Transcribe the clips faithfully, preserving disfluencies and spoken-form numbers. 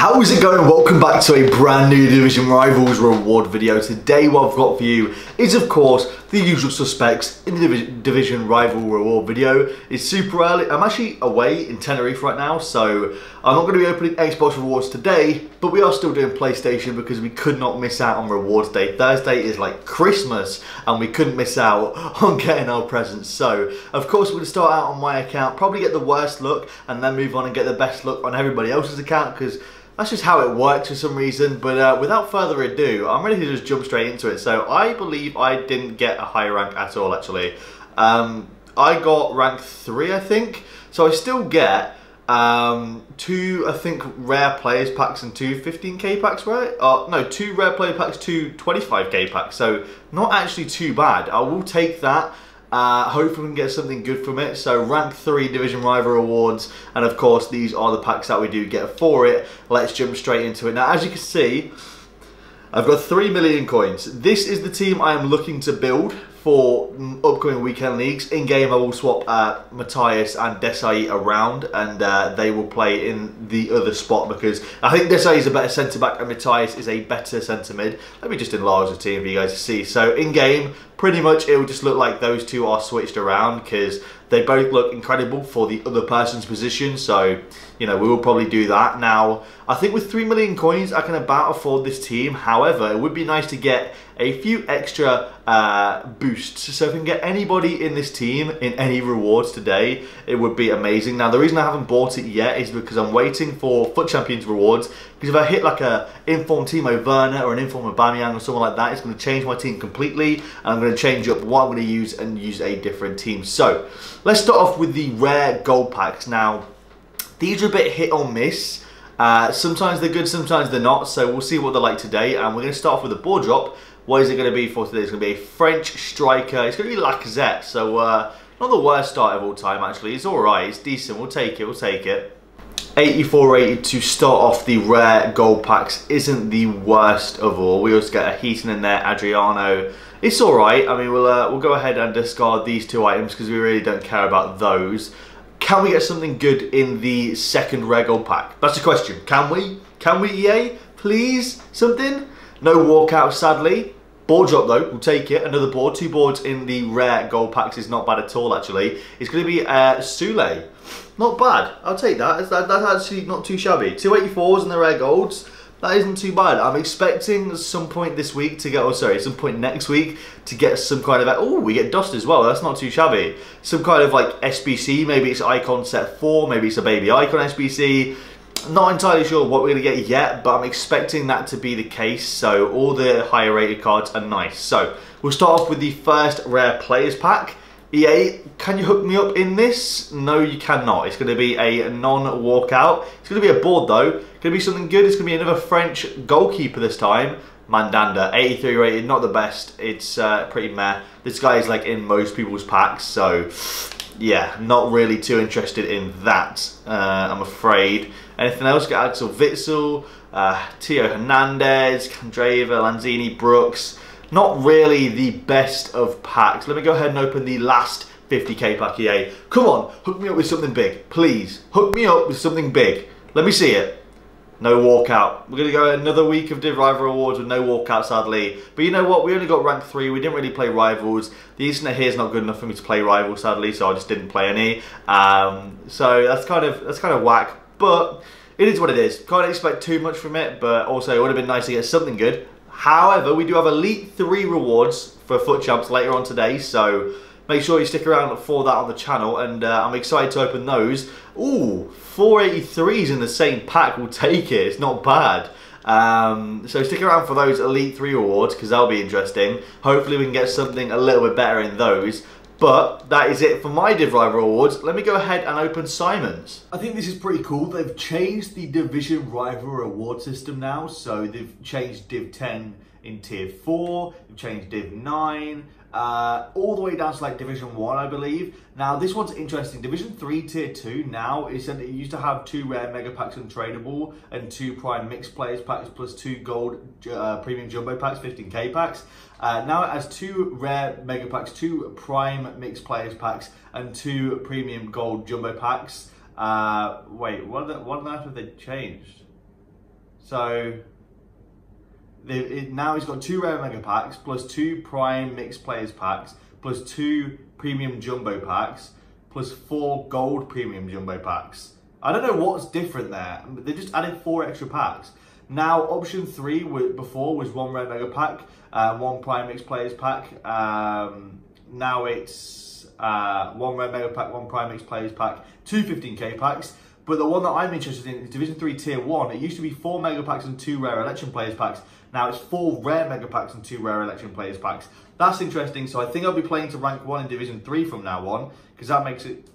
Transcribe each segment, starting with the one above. How is it going? Welcome back to a brand new Division Rivals reward video. Today what I've got for you is of course the usual suspects in the Div Division Rival reward video. It's super early. I'm actually away in Tenerife right now, so I'm not going to be opening Xbox rewards today, but we are still doing PlayStation because we could not miss out on rewards day. Thursday is like Christmas and we couldn't miss out on getting our presents. So of course we're going to start out on my account, probably get the worst look and then move on and get the best look on everybody else's account because that's just how it works for some reason. But uh, without further ado, I'm ready to just jump straight into it. So I believe I didn't get a high rank at all, actually. Um, I got rank three, I think. So I still get um, two, I think, rare players packs and two fifteen K packs, right? Uh, no, two rare player packs, two twenty-five K packs. So not actually too bad. I will take that. Uh, hopefully we can get something good from it. So rank three Division Rival rewards, and of course these are the packs that we do get for it. Let's jump straight into it. Now as you can see, I've got three million coins. This is the team I am looking to build for upcoming weekend leagues. In game I will swap uh, Matthias and Desai around, and uh, they will play in the other spot because I think Desai is a better centre back and Matthias is a better centre mid. Let me just enlarge the team for you guys to see. So in game, pretty much it will just look like those two are switched around because they both look incredible for the other person's position. So, you know, we will probably do that. Now, I think with three million coins, I can about afford this team. However, it would be nice to get a few extra uh, boosts. So if we can get anybody in this team in any rewards today, it would be amazing. Now, the reason I haven't bought it yet is because I'm waiting for Foot Champions rewards. Because if I hit like a informed Timo Werner or an informed Aubameyang or someone like that, it's going to change my team completely. And I'm going to change up what I'm going to use and use a different team. So let's start off with the rare gold packs. Now, these are a bit hit or miss. Uh, sometimes they're good, sometimes they're not. So we'll see what they're like today. And we're going to start off with a ball drop. What is it going to be for today? It's going to be a French striker. It's going to be Lacazette. So uh, not the worst start of all time, actually. It's all right. It's decent. We'll take it. We'll take it. eighty-four rated to start off the rare gold packs isn't the worst of all. We also get a Heaton in there, Adriano. It's alright. I mean, we'll, uh, we'll go ahead and discard these two items because we really don't care about those. Can we get something good in the second rare gold pack? That's the question. Can we? Can we, E A? Please? Something? No walkout, sadly. Board drop though, we'll take it. Another board. Two boards in the rare gold packs is not bad at all, actually. It's going to be uh, Sule. Not bad. I'll take that. That's, that's actually not too shabby. two eighty-fours in the rare golds. That isn't too bad. I'm expecting some point this week to get, oh sorry, some point next week to get some kind of, oh, we get dust as well. That's not too shabby. Some kind of like S B C. Maybe it's icon set four. Maybe it's a baby icon S B C. Not entirely sure what we're going to get yet, but I'm expecting that to be the case. So all the higher rated cards are nice. So we'll start off with the first rare players pack. E A, can you hook me up in this? No, you cannot. It's going to be a non-walkout. It's going to be a board though. It's going to be something good. It's going to be another French goalkeeper this time. Mandanda, eighty-three rated, not the best. It's uh, pretty meh. This guy is like in most people's packs, so yeah, not really too interested in that, uh, I'm afraid. Anything else? Got Axel Witzel, uh, Tio Hernandez, Candreva, Lanzini, Brooks. Not really the best of packs. Let me go ahead and open the last fifty K pack, E A. Come on, hook me up with something big. Please, hook me up with something big. Let me see it. No walkout. We're going to go another week of Div Rival Awards with no walkout, sadly. But you know what? We only got rank three. We didn't really play Rivals. The internet here is not good enough for me to play Rivals, sadly, so I just didn't play any. Um, so that's kind of that's kind of whack. But it is what it is. Can't expect too much from it, but also it would have been nice to get something good. However, we do have Elite three rewards for Foot Champs later on today, so make sure you stick around for that on the channel, and uh, I'm excited to open those. Ooh, four eighty-threes in the same pack. We'll take it. It's not bad. Um, so stick around for those Elite three rewards, because that'll be interesting. Hopefully we can get something a little bit better in those. But that is it for my Div Rival Awards. Let me go ahead and open Simon's. I think this is pretty cool. They've changed the Division Rival Award system now. So they've changed Div ten in Tier four. They've changed Div nine. Uh, all the way down to like Division one, I believe. Now, this one's interesting. Division three, Tier two now, it said it used to have two rare mega packs untradeable and two prime mixed players packs plus two gold uh, premium jumbo packs, fifteen K packs. Uh, now it has two rare mega packs, two prime mixed players packs, and two premium gold jumbo packs. Uh, wait, what, are the, what on earth have they changed? So it, now he's got two rare mega packs plus two prime mixed players packs plus two premium jumbo packs plus four gold premium jumbo packs. I don't know what's different there. They just added four extra packs. Now option three before was one rare mega pack, uh, one prime mixed players pack. Um, now it's uh, one rare mega pack, one prime mixed players pack, two fifteen K packs. But the one that I'm interested in is Division three Tier one. It used to be four mega packs and two rare election players packs. Now it's four rare mega packs and two rare election players packs. That's interesting. So I think I'll be playing to rank one in Division three from now on, because that makes it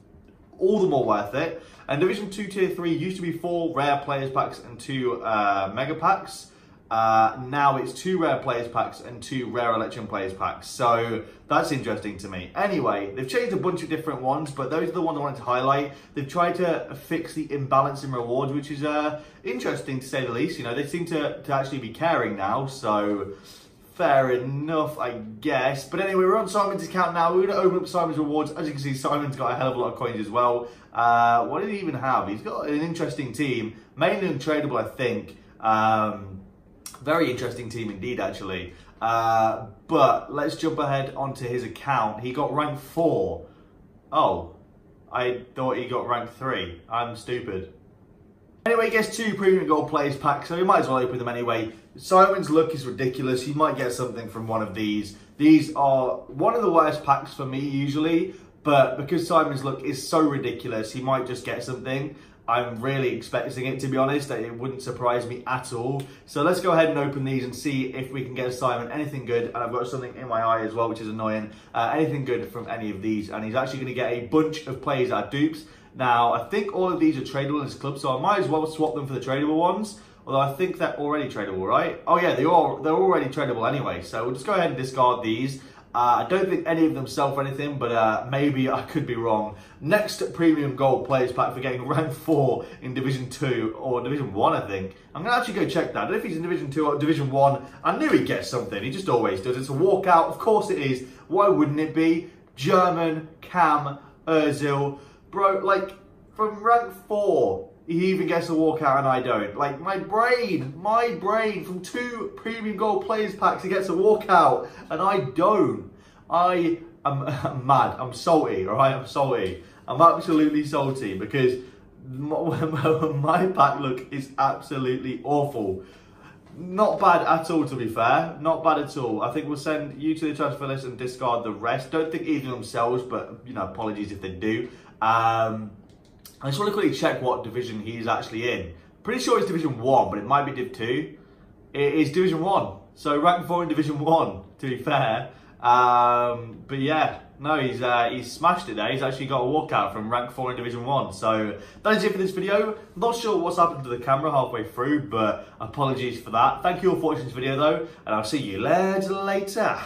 all the more worth it. And Division two Tier three used to be four rare players packs and two uh, mega packs. Uh, now it's two rare players packs and two rare election players packs. So that's interesting to me. Anyway, they've changed a bunch of different ones, but those are the ones I wanted to highlight. They've tried to fix the imbalance in rewards, which is uh, interesting to say the least. You know, they seem to, to actually be caring now, so fair enough, I guess. But anyway, we're on Simon's account now. We're going to open up Simon's rewards. As you can see, Simon's got a hell of a lot of coins as well. Uh, what did he even have? He's got an interesting team, mainly untradeable, I think. Um, very interesting team indeed, actually. Uh, but let's jump ahead onto his account. He got rank four. Oh, I thought he got rank three. I'm stupid. Anyway, he gets two premium gold players packs, so we might as well open them anyway. Simon's luck is ridiculous. He might get something from one of these. These are one of the worst packs for me usually, but because Simon's luck is so ridiculous, he might just get something. I'm really expecting it, to be honest. It wouldn't surprise me at all. So let's go ahead and open these and see if we can get Simon anything good. And I've got something in my eye as well, which is annoying. Uh, anything good from any of these. And he's actually going to get a bunch of players that are dupes. Now, I think all of these are tradable in his club, so I might as well swap them for the tradable ones. Although I think they're already tradable, right? Oh yeah, they are, they're already tradable anyway. So we'll just go ahead and discard these. Uh, I don't think any of them sell for anything, but uh, maybe I could be wrong. Next premium gold players pack for getting rank four in Division two or Division one, I think. I'm going to actually go check that. I don't know if he's in Division two or Division one. I knew he'd get something. He just always does. It's a walkout. Of course it is. Why wouldn't it be? German, Cam, Ozil. Bro, like, from rank four, he even gets a walkout and I don't. Like, my brain, my brain, from two premium gold players packs, he gets a walkout and I don't. I am I'm mad. I'm salty, all right? I'm salty. I'm absolutely salty because my pack look is absolutely awful. Not bad at all, to be fair. Not bad at all. I think we'll send you to the transfer list and discard the rest. Don't think either of them sells, but, you know, apologies if they do. Um... I just want to quickly check what division he's actually in. Pretty sure it's Division one, but it might be Div two. It is Division one. So rank four in Division one, to be fair. Um, but yeah, no, he's uh, he's smashed it there. He's actually got a walkout from rank four in Division one. So that is it for this video. Not sure what's happened to the camera halfway through, but apologies for that. Thank you all for watching this video, though, and I'll see you lads later.